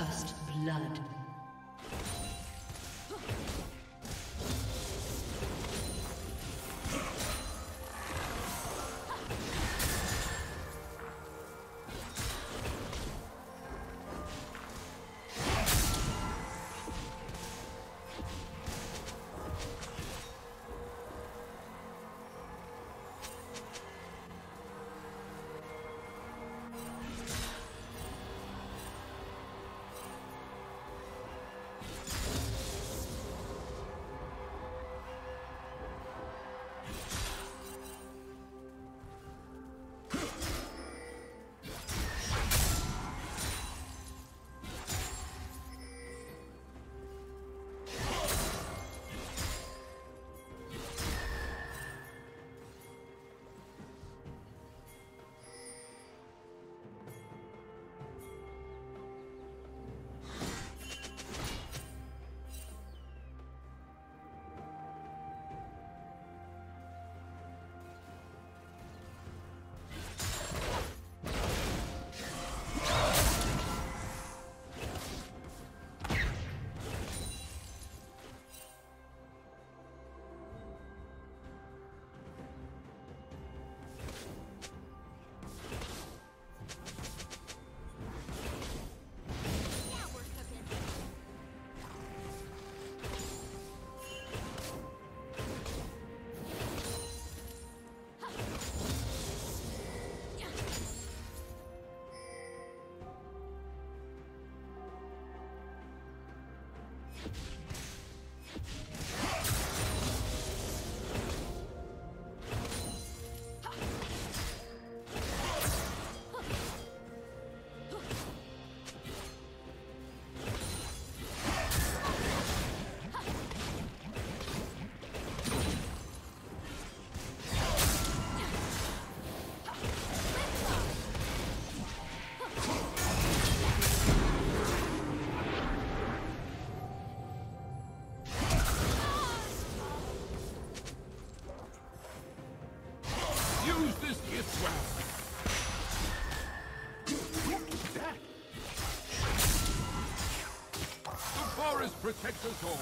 First blood. Protect us all.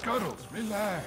Scuttles, relax.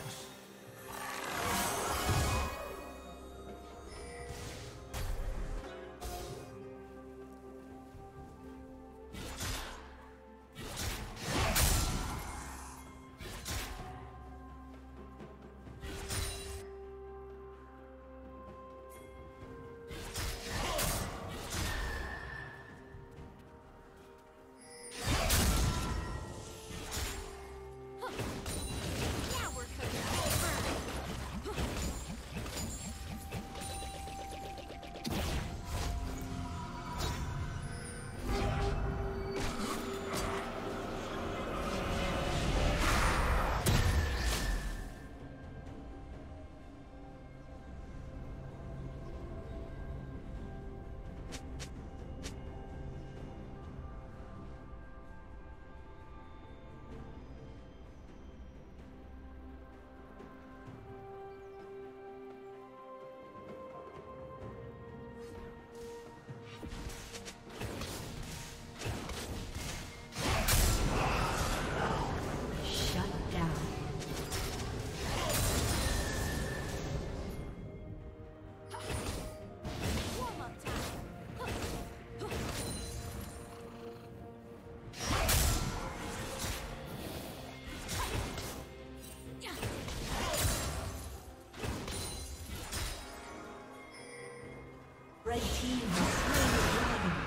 Red team has slain the dragon.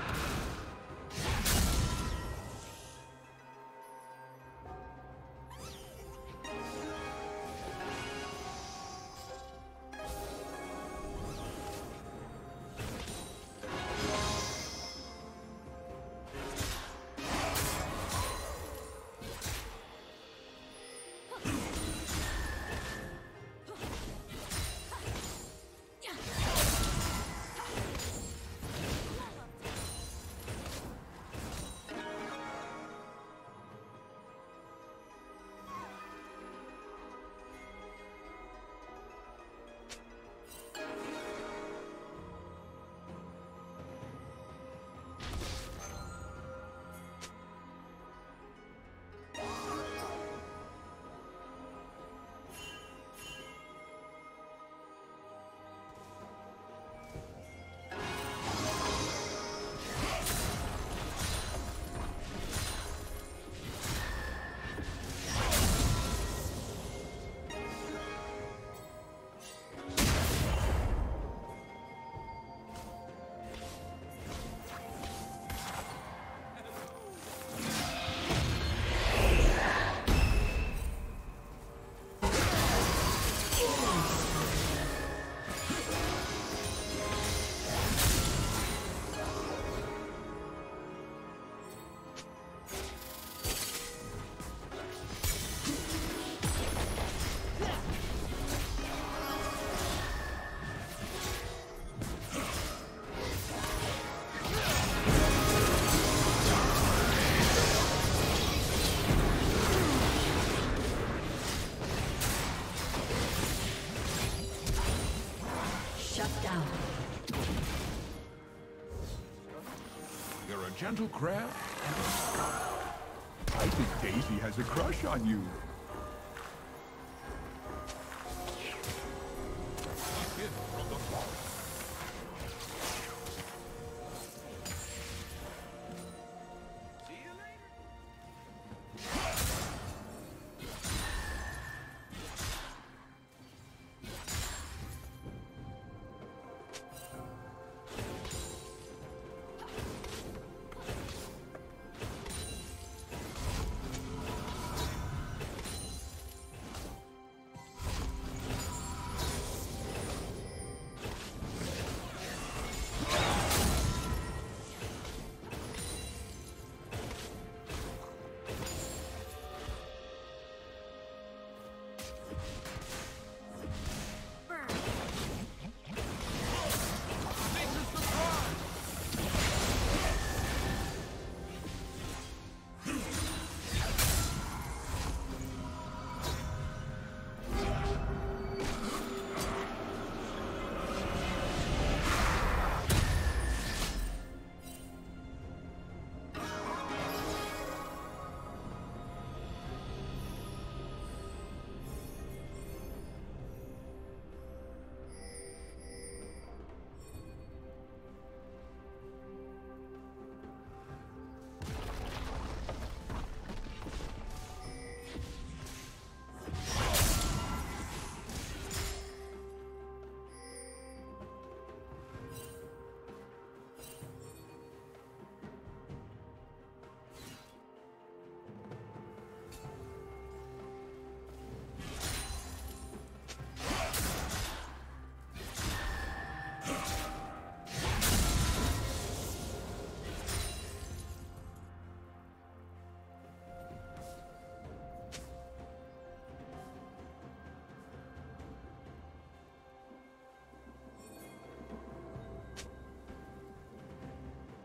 Gentle craft and a scout. I think Daisy has a crush on you.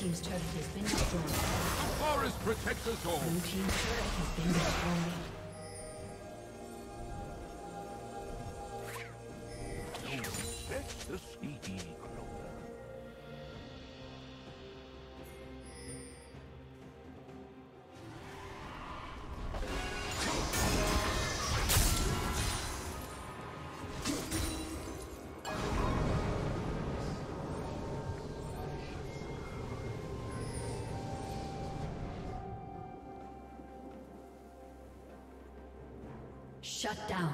Team's turret has been destroyed. The forest protects us all. Blue team's turret has been destroyed. Shut down.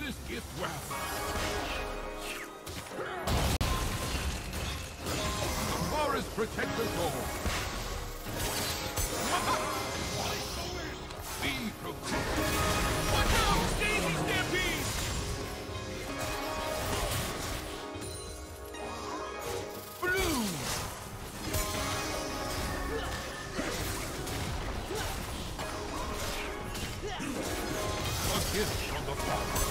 This gift well. The forest protects us all. Be protected. Watch out, Daisy Stampede! Blue! A gift from the forest.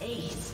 aced.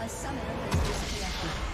A summoner has disconnected.